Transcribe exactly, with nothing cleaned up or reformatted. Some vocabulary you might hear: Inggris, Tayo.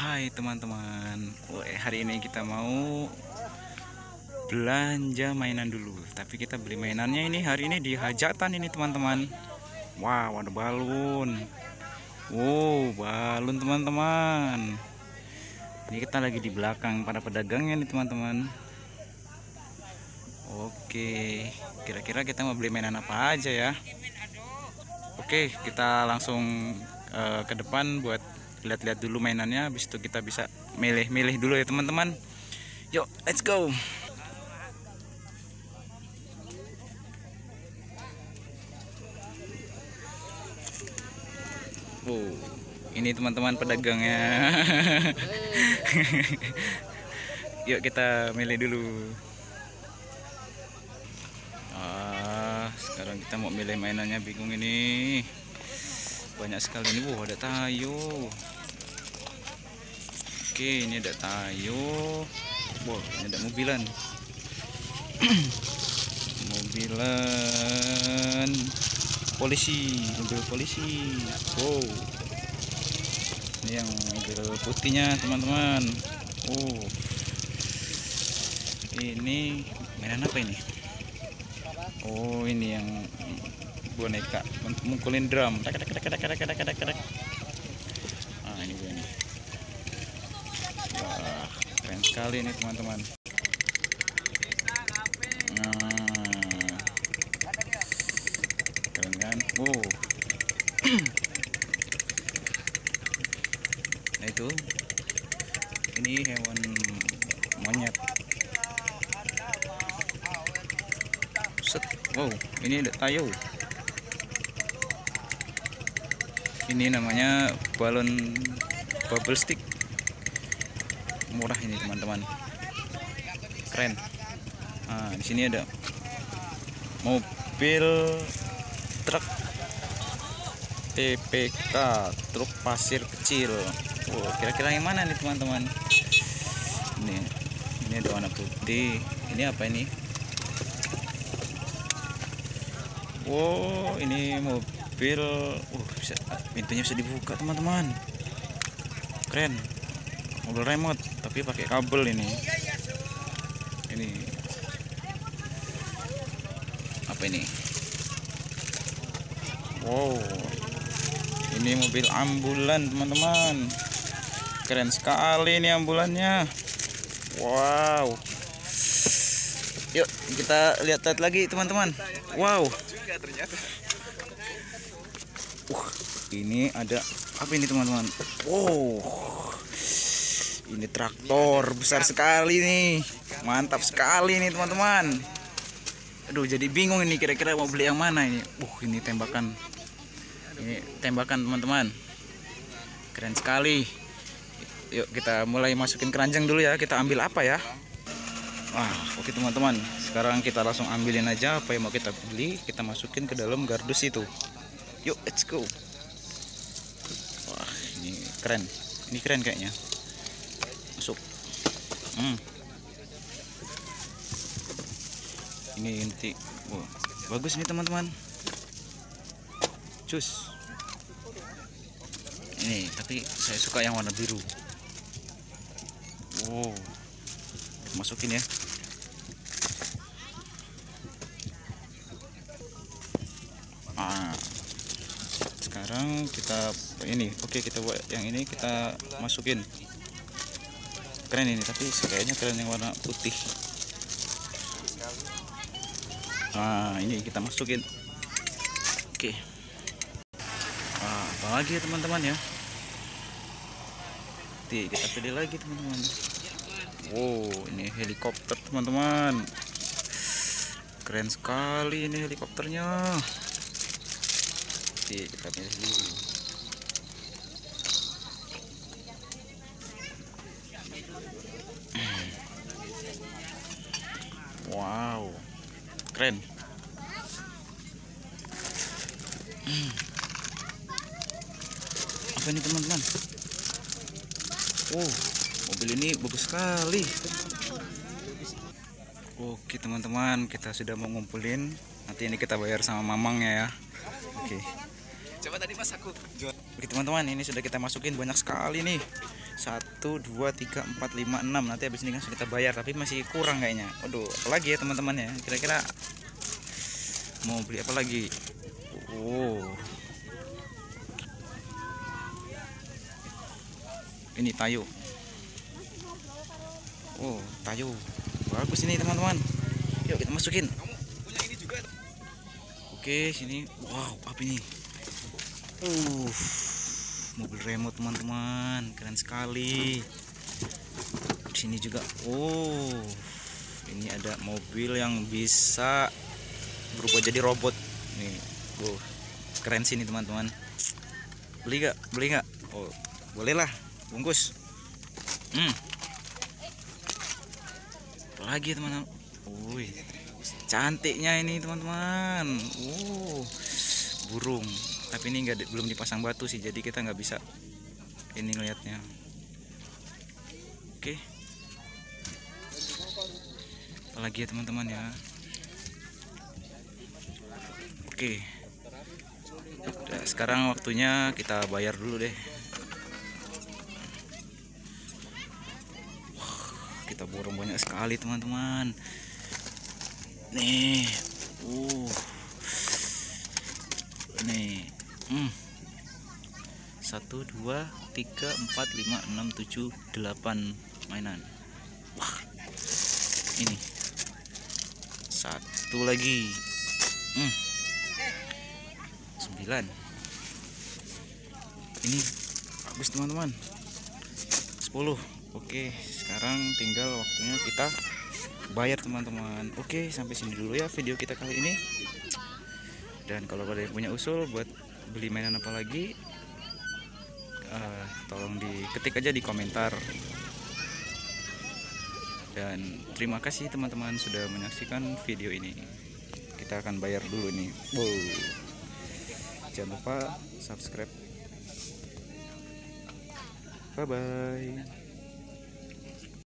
Hai teman-teman, hari ini kita mau belanja mainan dulu. Tapi kita beli mainannya ini hari ini di hajatan ini teman-teman. Wow, ada balon. Wow, balon teman-teman. Ini kita lagi di belakang para pedagangnya nih teman-teman. Oke, kira-kira kita mau beli mainan apa aja ya. Oke, kita langsung uh, ke depan buat lihat-lihat dulu mainannya, habis itu kita bisa milih-milih dulu ya teman-teman. Yuk, let's go. Wow, ini teman-teman pedagangnya. Yuk kita milih dulu. Ah, sekarang kita mau milih mainannya, bingung ini. Banyak sekali ini. Wow, ada Tayo. Oke, ini ada Tayo. Wow, ini ada mobilan. Mobilan polisi, mobil polisi. Wow, ini yang mobil putihnya teman-teman. Oh, ini mainan apa ini? Oh, ini yang boneka mukulin drum. Ah, ini gue nih. Wah, keren sekali ini teman-teman. Nah, keren kan? Wow. Nah itu, ini hewan monyet. Set. Wow, ini ada Tayo. Ini namanya balon bubble stick, murah ini teman-teman, keren. Nah, di sini ada mobil truk T P K, truk pasir kecil. Wow, kira-kira yang mana nih teman-teman? Ini, ini ada warna putih. Ini apa ini? Wow, ini mobil. Uh, bisa, pintunya bisa dibuka teman-teman, keren. Mobil remote tapi pakai kabel. Ini ini apa ini? Wow, ini mobil ambulan teman-teman, keren sekali ini ambulannya. Wow, yuk kita lihat-lihat lagi teman-teman. Wow, Uh, ini ada apa ini teman-teman? Wow, ini traktor besar sekali nih, mantap sekali nih teman-teman. Aduh, jadi bingung ini kira-kira mau beli yang mana ini. Uh, ini tembakan, ini tembakan teman-teman, keren sekali. Yuk kita mulai masukin keranjang dulu ya. Kita ambil apa ya? Wah, oke teman-teman. Sekarang kita langsung ambilin aja apa yang mau kita beli. Kita masukin ke dalam gardus itu. Yuk, let's go. Wah, ini keren. Ini keren kayaknya. Masuk. Hmm. Ini inti. Wow, bagus ini teman-teman. Cus. Ini, tapi saya suka yang warna biru. Wow. Masukin ya. Ah. Sekarang kita ini, oke, kita buat yang ini, kita masukin. Keren ini, tapi kayaknya keren yang warna putih. Nah, ini kita masukin. Oke. Nah, apa lagi ya teman-teman ya? Nanti kita pilih lagi teman-teman. Wow, ini helikopter teman-teman. Keren sekali ini helikopternya. Kita pilih dulu. Wow, keren. Apa ini teman-teman? Wow, mobil ini bagus sekali. Oke teman-teman, kita sudah mau ngumpulin. Nanti ini kita bayar sama mamangnya ya. Oke. Coba tadi pas aku. Oke teman-teman, ini sudah kita masukin, banyak sekali nih. satu, dua, tiga, empat, lima, enam. Nanti habis ini kan sudah kita bayar, tapi masih kurang kayaknya. Waduh, apalagi ya teman-teman ya. Kira-kira mau beli apa lagi? Oh. Ini Tayo. Oh, Tayo. Bagus ini teman-teman. Yuk kita masukin. Oke, sini. Wow, apa ini? Uh, mobil remote teman-teman, keren sekali. Di sini juga. Oh, ini ada mobil yang bisa berubah jadi robot. Nih, oh, keren sini teman-teman. Beli gak? Beli gak? Oh, bolehlah, bungkus. Hmm. Apalagi teman-teman. Wih, cantiknya ini teman-teman. Oh, burung. Tapi ini enggak, belum dipasang batu sih, jadi kita nggak bisa ini ngelihatnya. Oke, apalagi ya teman-teman ya. Oke, udah, sekarang waktunya kita bayar dulu deh. Wah, kita borong banyak sekali teman-teman. Nih, uh, nih. Hmm. satu, dua, tiga, empat, lima, enam, tujuh, delapan mainan. Wah. Ini. Satu lagi. Hmm. sembilan. Ini bagus teman-teman. sepuluh. Oke, sekarang tinggal waktunya kita bayar teman-teman. Oke, sampai sini dulu ya video kita kali ini. Dan kalau ada yang punya usul buat beli mainan apa lagi, uh, tolong diketik aja di komentar. Dan terima kasih teman-teman sudah menyaksikan video ini. Kita akan bayar dulu nih. Wow. Jangan lupa subscribe. Bye bye.